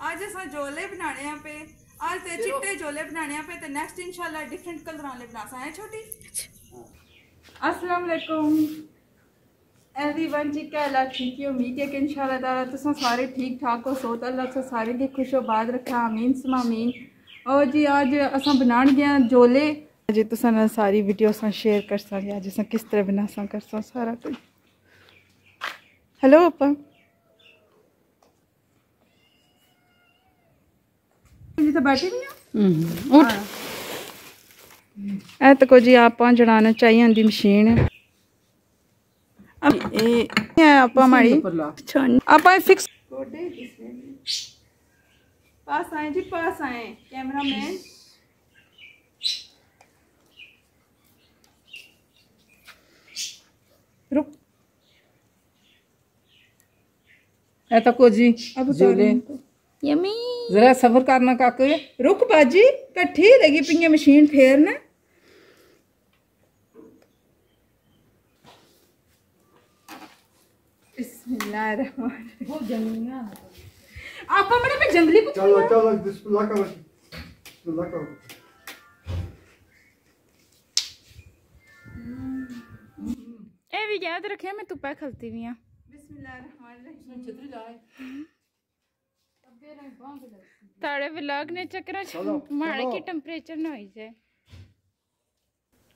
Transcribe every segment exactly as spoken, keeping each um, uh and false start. अज अस जोले बनाने पे अज ते चिट्टे जोले बनाने पे ते नेक्स्ट इंशाल्लाह डिफरेंट कलर वाले बनासा है छोटी। अस्सलाम वालेकुम एवरीवन जी, क्या हाल ठीक ही उम्मीद है कि इंशाल्लाह ताला तुस सारे ठीक ठाक हो। सो अल्लाह तुस सारे दी खुशोबाद रखा, आमीन सुमा आमीन। और जी अज अस बनान गया जोले, अज तुस सारी वीडियो अस शेयर करसा अज अस किस तरह बनासा करसा सारा कुछ। हेलो अपा तो बैठी नहीं उठ ए तो को जी आप जड़ाना चाहिए आंदी मशीन अब ए आप हमारी आप फिक्स कोडे पास आए जी, पास आए कैमरा मैन। रुक ए तो को जी अब जोले यमी जरा सबर करना काके। रुक बाजी कट्ठी लगी पिंगे मशीन फेरना। बिस्मिल्लाह वो जमीना आप हमने पे जंगली कुछ चलो चलो बिस्मिल्लाह का बिस्मिल्लाह का ए भी याद रखे मैं तुपा खलती भी हां। बिस्मिल्लाह रहमान रहीम छतरी लाए तारे व्लॉग ने चक्रा मारे की टेंपरेचर न होई जाए।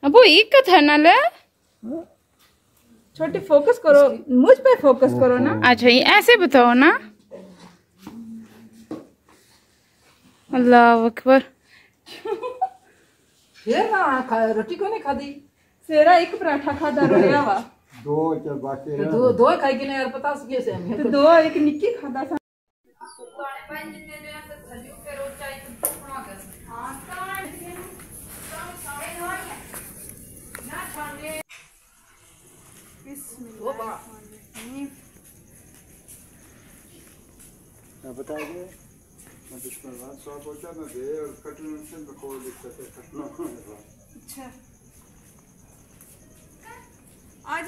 अबो एक कथा ना ले छोटी फोकस करो मुझ पे, फोकस करो ना। अच्छा ये ऐसे बताओ ना। अल्लाह अकबर ये ना खा रोटी को नहीं खादी सेरा एक पराठा खादा रोया वा दो चल बाकी है दो दो खाई के ना यार पता सके से हम तो दो एक निक्की खादा सा आज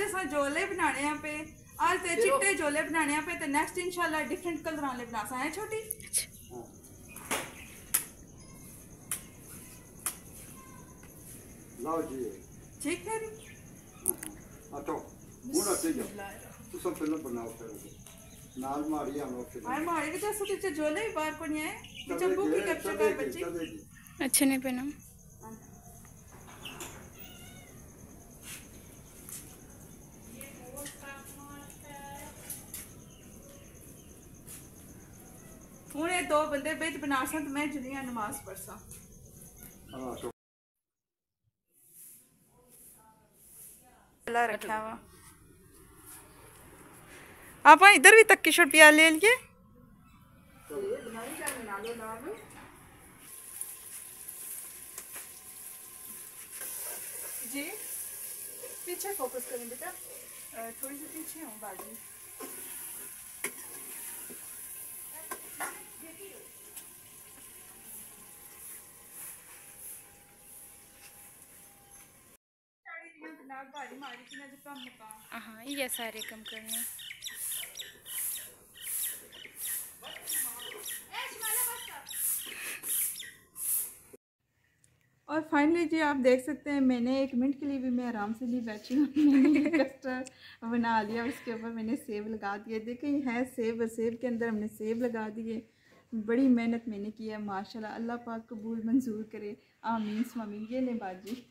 अस जोले बनाने पे आज ते चिट्टे जोले बनाने पे ते नेक्स्ट इंशाल्लाह डिफरेंट कलर वाले बनासा है छोटी। लाओ जी ठीक है री आ तो मुड़ा ते जाओ तू सब पहले बनाओ फिर नाल मारी हम लोग फिर हाय मारी बेटा सो ते जोले ही बाहर को नहीं है जब बुक की कैप्चर कर बच्चे अच्छे नहीं पहना उन्हें दो बंदे बेच बनासा तो मैं जुनिया नमाज पढ़सा। अल्लाह रखा वा आप इधर भी तक किशोर प्याज ले लिए जी पीछे फोकस करें बेटा थोड़ी सी पीछे हूँ बाजी। हाँ ये सारे कम करने और फाइनली जी आप देख सकते हैं मैंने एक मिनट के लिए भी मैं आराम से नहीं बैठी हूँ कस्टर्ड बना लिया। उसके ऊपर मैंने सेब लगा दिए, देखें है सेब और सेब के अंदर हमने सेब लगा दिए। बड़ी मेहनत मैंने की है माशाल्लाह, अल्लाह पाक कबूल मंजूर करे आमीन स्वामीन। ये ले बाजी